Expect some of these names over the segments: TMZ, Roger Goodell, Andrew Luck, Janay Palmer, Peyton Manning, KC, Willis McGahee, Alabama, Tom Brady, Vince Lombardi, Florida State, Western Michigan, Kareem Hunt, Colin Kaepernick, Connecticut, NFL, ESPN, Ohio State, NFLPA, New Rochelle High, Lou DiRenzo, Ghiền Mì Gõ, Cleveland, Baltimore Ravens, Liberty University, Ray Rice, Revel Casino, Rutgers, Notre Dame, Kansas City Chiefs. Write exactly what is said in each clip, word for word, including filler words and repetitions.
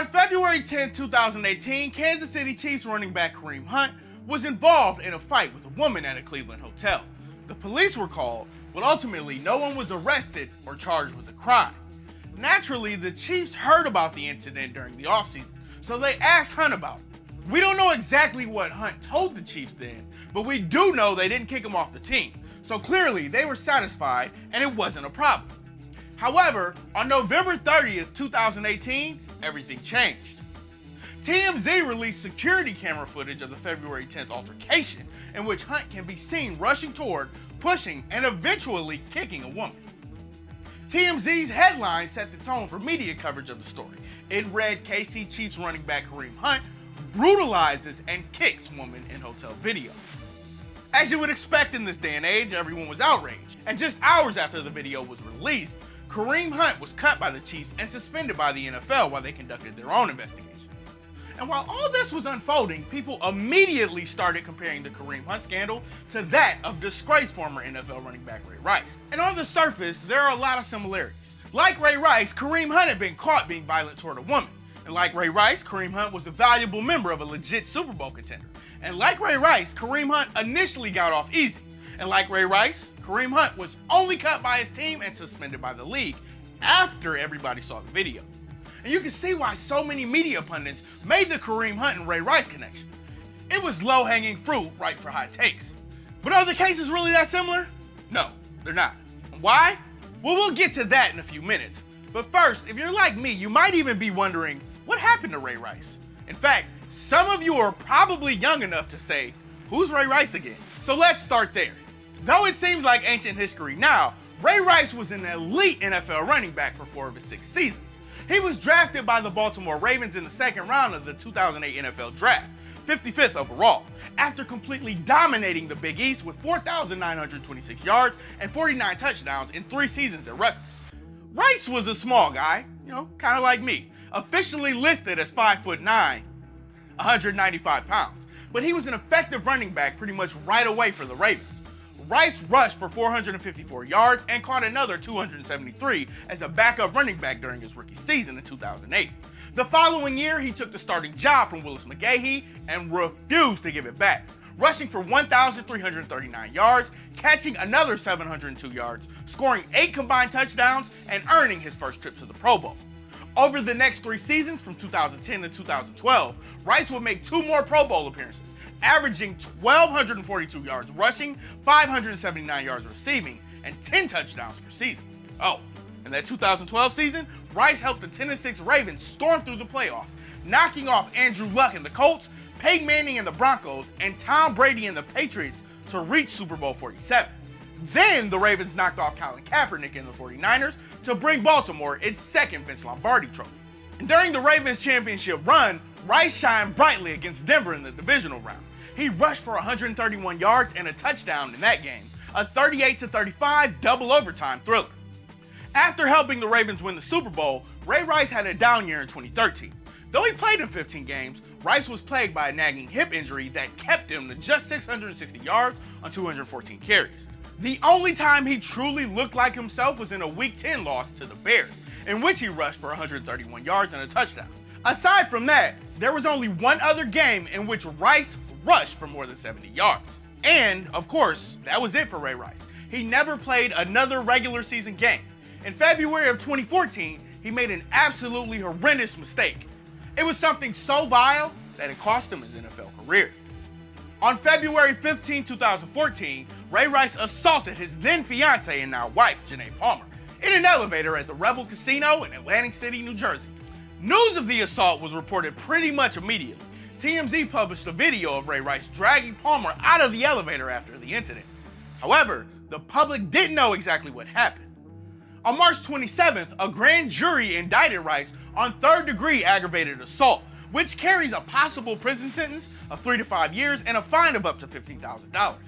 On February tenth, two thousand eighteen, Kansas City Chiefs running back Kareem Hunt was involved in a fight with a woman at a Cleveland hotel. The police were called, but ultimately no one was arrested or charged with a crime. Naturally, the Chiefs heard about the incident during the offseason, so they asked Hunt about it. We don't know exactly what Hunt told the Chiefs then, but we do know they didn't kick him off the team, so clearly they were satisfied and it wasn't a problem. However, on November thirtieth, two thousand eighteen, everything changed. T M Z released security camera footage of the February tenth altercation in which Hunt can be seen rushing toward, pushing, and eventually kicking a woman. T M Z's headline set the tone for media coverage of the story. It read, K C Chiefs running back Kareem Hunt brutalizes and kicks woman in hotel video. As you would expect in this day and age, everyone was outraged. And just hours after the video was released, Kareem Hunt was cut by the Chiefs and suspended by the N F L while they conducted their own investigation. And while all this was unfolding, people immediately started comparing the Kareem Hunt scandal to that of disgraced former N F L running back Ray Rice. And on the surface, there are a lot of similarities. Like Ray Rice, Kareem Hunt had been caught being violent toward a woman. And like Ray Rice, Kareem Hunt was a valuable member of a legit Super Bowl contender. And like Ray Rice, Kareem Hunt initially got off easy. And like Ray Rice, Kareem Hunt was only cut by his team and suspended by the league after everybody saw the video. And you can see why so many media pundits made the Kareem Hunt and Ray Rice connection. It was low-hanging fruit, right for hot takes. But are the cases really that similar? No, they're not. Why? Well, we'll get to that in a few minutes. But first, if you're like me, you might even be wondering, what happened to Ray Rice? In fact, some of you are probably young enough to say, who's Ray Rice again? So let's start there. Though it seems like ancient history now, Ray Rice was an elite N F L running back for four of his six seasons. He was drafted by the Baltimore Ravens in the second round of the two thousand eight N F L Draft, fifty-fifth overall, after completely dominating the Big East with four thousand nine hundred twenty-six yards and forty-nine touchdowns in three seasons at Rutgers. Rice was a small guy, you know, kind of like me, officially listed as five foot nine, one hundred ninety-five pounds, but he was an effective running back pretty much right away for the Ravens. Rice rushed for four hundred fifty-four yards and caught another two hundred seventy-three as a backup running back during his rookie season in two thousand eight. The following year, he took the starting job from Willis McGahee and refused to give it back, rushing for one thousand three hundred thirty-nine yards, catching another seven hundred two yards, scoring eight combined touchdowns, and earning his first trip to the Pro Bowl. Over the next three seasons, from two thousand ten to two thousand twelve, Rice would make two more Pro Bowl appearances, averaging one thousand two hundred forty-two yards rushing, five hundred seventy-nine yards receiving, and ten touchdowns per season. Oh, and that two thousand twelve season, Rice helped the ten and six Ravens storm through the playoffs, knocking off Andrew Luck and the Colts, Peyton Manning and the Broncos, and Tom Brady and the Patriots to reach Super Bowl forty-seven. Then the Ravens knocked off Colin Kaepernick and the forty-niners to bring Baltimore its second Vince Lombardi trophy. And during the Ravens championship run, Rice shined brightly against Denver in the divisional round. He rushed for one hundred thirty-one yards and a touchdown in that game, a thirty-eight to thirty-five double overtime thriller. After helping the Ravens win the Super Bowl, Ray Rice had a down year in twenty thirteen. Though he played in fifteen games, Rice was plagued by a nagging hip injury that kept him to just six hundred sixty yards on two hundred fourteen carries. The only time he truly looked like himself was in a Week ten loss to the Bears, in which he rushed for one hundred thirty-one yards and a touchdown. Aside from that, there was only one other game in which Rice rushed for more than seventy yards. And, of course, that was it for Ray Rice. He never played another regular season game. In February of twenty fourteen, he made an absolutely horrendous mistake. It was something so vile that it cost him his N F L career. On February fifteenth, two thousand fourteen, Ray Rice assaulted his then fiancée and now wife, Janay Palmer, in an elevator at the Revel Casino in Atlantic City, New Jersey. News of the assault was reported pretty much immediately. T M Z published a video of Ray Rice dragging Palmer out of the elevator after the incident. However, the public didn't know exactly what happened. On March twenty-seventh, a grand jury indicted Rice on third-degree aggravated assault, which carries a possible prison sentence of three to five years and a fine of up to fifteen thousand dollars.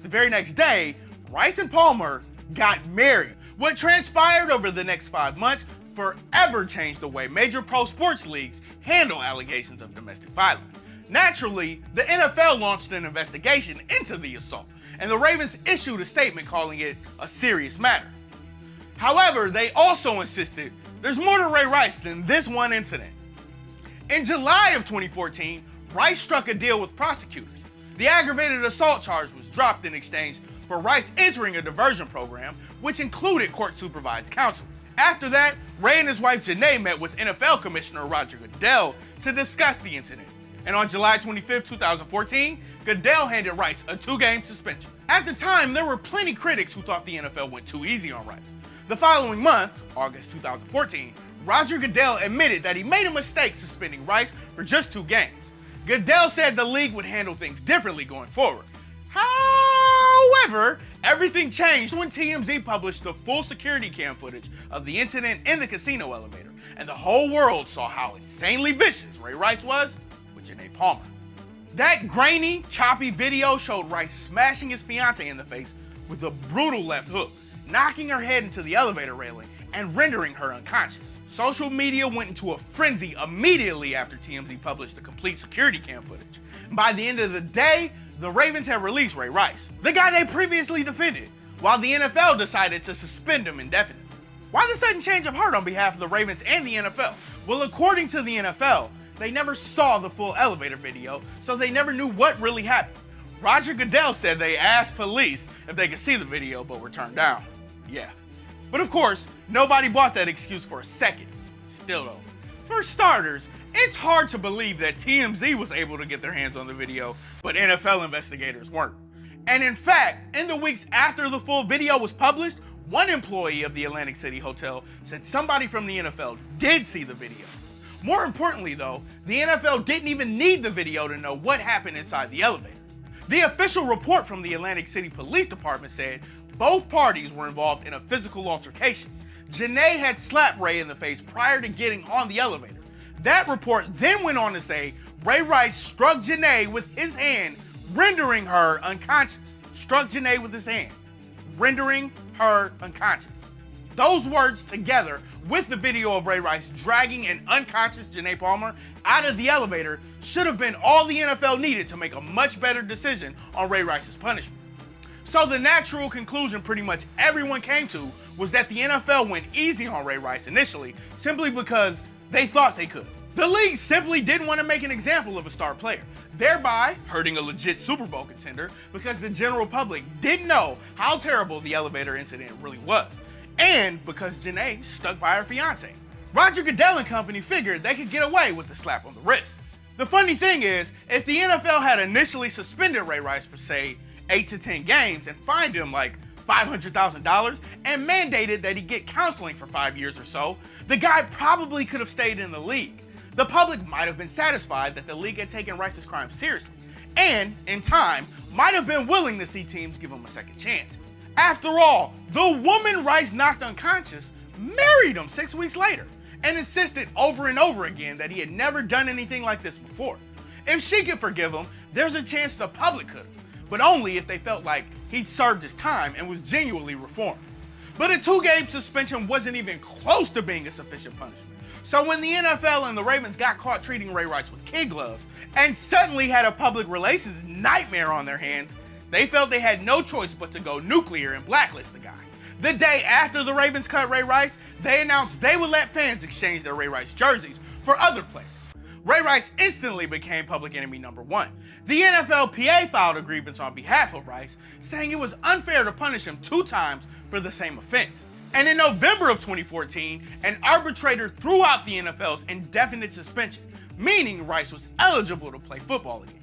The very next day, Rice and Palmer got married. What transpired over the next five months forever changed the way major pro sports leagues handle allegations of domestic violence. Naturally, the N F L launched an investigation into the assault, and the Ravens issued a statement calling it a serious matter. However, they also insisted there's more to Ray Rice than this one incident. In July of twenty fourteen, Rice struck a deal with prosecutors. The aggravated assault charge was dropped in exchange for Rice entering a diversion program, which included court-supervised counseling. After that, Ray and his wife Janay met with N F L Commissioner Roger Goodell to discuss the incident. And on July twenty-fifth, two thousand fourteen, Goodell handed Rice a two-game suspension. At the time, there were plenty critics who thought the N F L went too easy on Rice. The following month, August two thousand fourteen, Roger Goodell admitted that he made a mistake suspending Rice for just two games. Goodell said the league would handle things differently going forward. However, everything changed when T M Z published the full security cam footage of the incident in the casino elevator, and the whole world saw how insanely vicious Ray Rice was with Janay Palmer. That grainy, choppy video showed Rice smashing his fiancée in the face with a brutal left hook, knocking her head into the elevator railing and rendering her unconscious. Social media went into a frenzy immediately after T M Z published the complete security cam footage. By the end of the day, the Ravens had released Ray Rice, the guy they previously defended, while the N F L decided to suspend him indefinitely. Why the sudden change of heart on behalf of the Ravens and the N F L? Well, according to the N F L, they never saw the full elevator video, so they never knew what really happened. Roger Goodell said they asked police if they could see the video, but were turned down. Yeah. But of course, nobody bought that excuse for a second. Still though. For starters, it's hard to believe that T M Z was able to get their hands on the video, but N F L investigators weren't. And in fact, in the weeks after the full video was published, one employee of the Atlantic City Hotel said somebody from the N F L did see the video. More importantly though, the N F L didn't even need the video to know what happened inside the elevator. The official report from the Atlantic City Police Department said both parties were involved in a physical altercation. Janay had slapped Ray in the face prior to getting on the elevator. That report then went on to say Ray Rice struck Janay with his hand, rendering her unconscious. Struck Janay with his hand, rendering her unconscious. Those words together with the video of Ray Rice dragging an unconscious Janay Palmer out of the elevator should have been all the N F L needed to make a much better decision on Ray Rice's punishment. So the natural conclusion pretty much everyone came to was that the N F L went easy on Ray Rice initially, simply because they thought they could. The league simply didn't want to make an example of a star player, thereby hurting a legit Super Bowl contender, because the general public didn't know how terrible the elevator incident really was, and because Janay stuck by her fiance. Roger Goodell and company figured they could get away with a slap on the wrist. The funny thing is, if the N F L had initially suspended Ray Rice for, say, eight to ten games and fined him like five hundred thousand dollars and mandated that he get counseling for five years or so, the guy probably could have stayed in the league. The public might have been satisfied that the league had taken Rice's crime seriously and, in time, might have been willing to see teams give him a second chance. After all, the woman Rice knocked unconscious married him six weeks later and insisted over and over again that he had never done anything like this before. If she could forgive him, there's a chance the public could have, but only if they felt like he'd served his time and was genuinely reformed. But a two-game suspension wasn't even close to being a sufficient punishment. So when the N F L and the Ravens got caught treating Ray Rice with kid gloves and suddenly had a public relations nightmare on their hands, they felt they had no choice but to go nuclear and blacklist the guy. The day after the Ravens cut Ray Rice, they announced they would let fans exchange their Ray Rice jerseys for other players. Ray Rice instantly became public enemy number one. The N F L P A filed a grievance on behalf of Rice, saying it was unfair to punish him two times for the same offense. And in November of twenty fourteen, an arbitrator threw out the N F L's indefinite suspension, meaning Rice was eligible to play football again.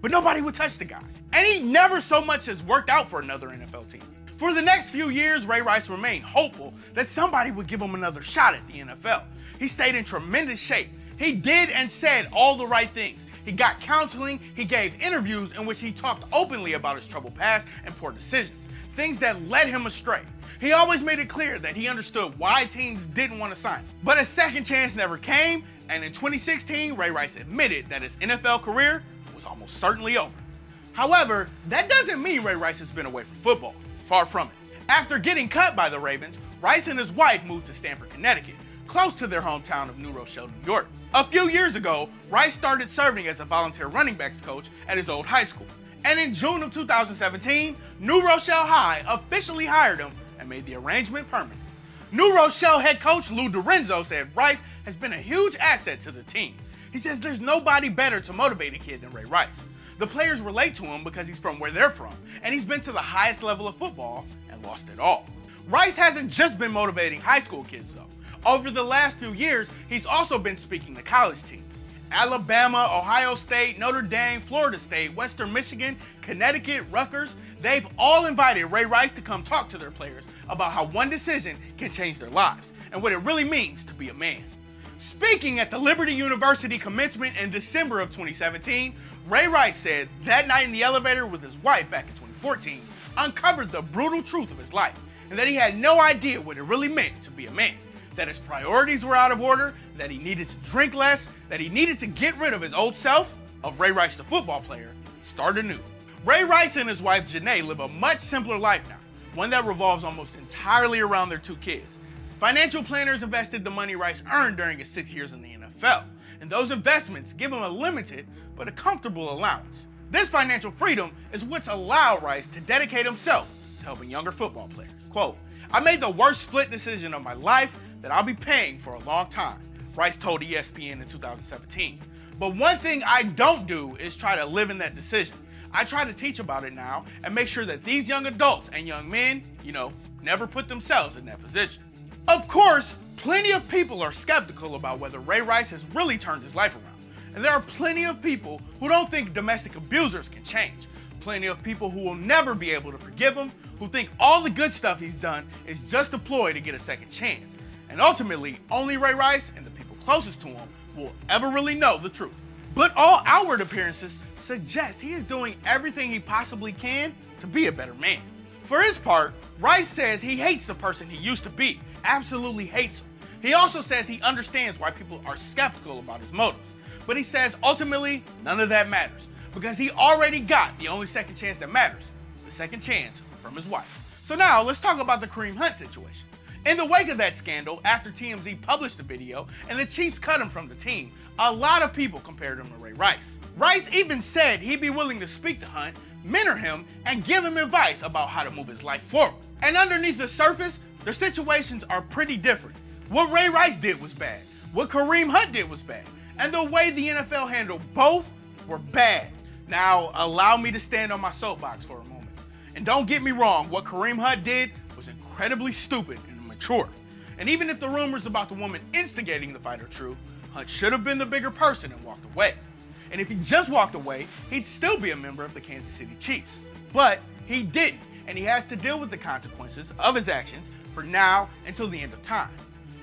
But nobody would touch the guy, and he never so much as worked out for another N F L team. For the next few years, Ray Rice remained hopeful that somebody would give him another shot at the N F L. He stayed in tremendous shape. He did and said all the right things. He got counseling, he gave interviews in which he talked openly about his troubled past and poor decisions, things that led him astray. He always made it clear that he understood why teams didn't want to sign him. But a second chance never came, and in twenty sixteen, Ray Rice admitted that his N F L career was almost certainly over. However, that doesn't mean Ray Rice has been away from football. Far from it. After getting cut by the Ravens, Rice and his wife moved to Stamford, Connecticut, close to their hometown of New Rochelle, New York. A few years ago, Rice started serving as a volunteer running backs coach at his old high school. And in June of two thousand seventeen, New Rochelle High officially hired him and made the arrangement permanent. New Rochelle head coach Lou DiRenzo said Rice has been a huge asset to the team. He says there's nobody better to motivate a kid than Ray Rice. The players relate to him because he's from where they're from, and he's been to the highest level of football and lost it all. Rice hasn't just been motivating high school kids though. Over the last few years, he's also been speaking to college teams. Alabama, Ohio State, Notre Dame, Florida State, Western Michigan, Connecticut, Rutgers, they've all invited Ray Rice to come talk to their players about how one decision can change their lives and what it really means to be a man. Speaking at the Liberty University commencement in December of twenty seventeen, Ray Rice said that night in the elevator with his wife back in twenty fourteen uncovered the brutal truth of his life and that he had no idea what it really meant to be a man. That his priorities were out of order, that he needed to drink less, that he needed to get rid of his old self, of Ray Rice the football player, and start anew. Ray Rice and his wife Janay live a much simpler life now, one that revolves almost entirely around their two kids. Financial planners invested the money Rice earned during his six years in the N F L, and those investments give him a limited but a comfortable allowance. This financial freedom is what's allowed Rice to dedicate himself to helping younger football players. Quote, "I made the worst split decision of my life that I'll be paying for a long time," Rice told E S P N in two thousand seventeen. "But one thing I don't do is try to live in that decision. I try to teach about it now and make sure that these young adults and young men, you know, never put themselves in that position." Of course, plenty of people are skeptical about whether Ray Rice has really turned his life around. And there are plenty of people who don't think domestic abusers can change. Plenty of people who will never be able to forgive him, who think all the good stuff he's done is just a ploy to get a second chance. And ultimately, only Ray Rice and the people closest to him will ever really know the truth. But all outward appearances suggest he is doing everything he possibly can to be a better man. For his part, Rice says he hates the person he used to be, absolutely hates him. He also says he understands why people are skeptical about his motives. But he says ultimately, none of that matters, because he already got the only second chance that matters, the second chance from his wife. So now let's talk about the Kareem Hunt situation. In the wake of that scandal, after T M Z published the video and the Chiefs cut him from the team, a lot of people compared him to Ray Rice. Rice even said he'd be willing to speak to Hunt, mentor him, and give him advice about how to move his life forward. And underneath the surface, their situations are pretty different. What Ray Rice did was bad. What Kareem Hunt did was bad. And the way the N F L handled both were bad. Now, allow me to stand on my soapbox for a moment. And don't get me wrong, what Kareem Hunt did was incredibly stupid and immature. And even if the rumors about the woman instigating the fight are true, Hunt should have been the bigger person and walked away. And if he just walked away, he'd still be a member of the Kansas City Chiefs. But he didn't, and he has to deal with the consequences of his actions for now until the end of time.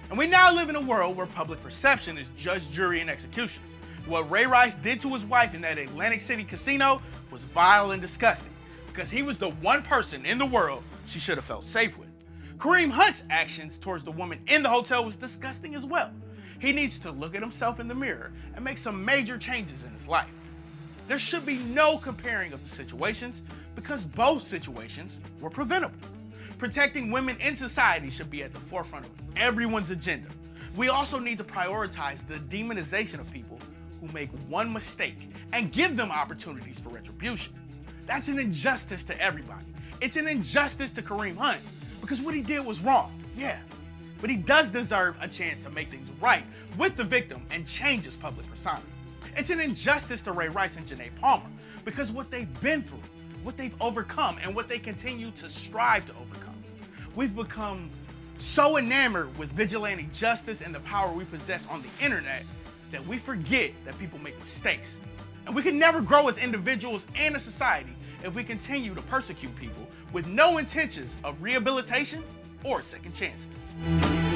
And we now live in a world where public perception is judge, jury, and execution. What Ray Rice did to his wife in that Atlantic City casino was vile and disgusting, because he was the one person in the world she should have felt safe with. Kareem Hunt's actions towards the woman in the hotel was disgusting as well. He needs to look at himself in the mirror and make some major changes in his life. There should be no comparing of the situations, because both situations were preventable. Protecting women in society should be at the forefront of everyone's agenda. We also need to prioritize the demonization of people who make one mistake and give them opportunities for retribution. That's an injustice to everybody. It's an injustice to Kareem Hunt, because what he did was wrong, yeah. But he does deserve a chance to make things right with the victim and change his public persona. It's an injustice to Ray Rice and Janay Palmer, because what they've been through, what they've overcome, and what they continue to strive to overcome. We've become so enamored with vigilante justice and the power we possess on the internet that we forget that people make mistakes. And we can never grow as individuals and a society if we continue to persecute people with no intentions of rehabilitation or second chances.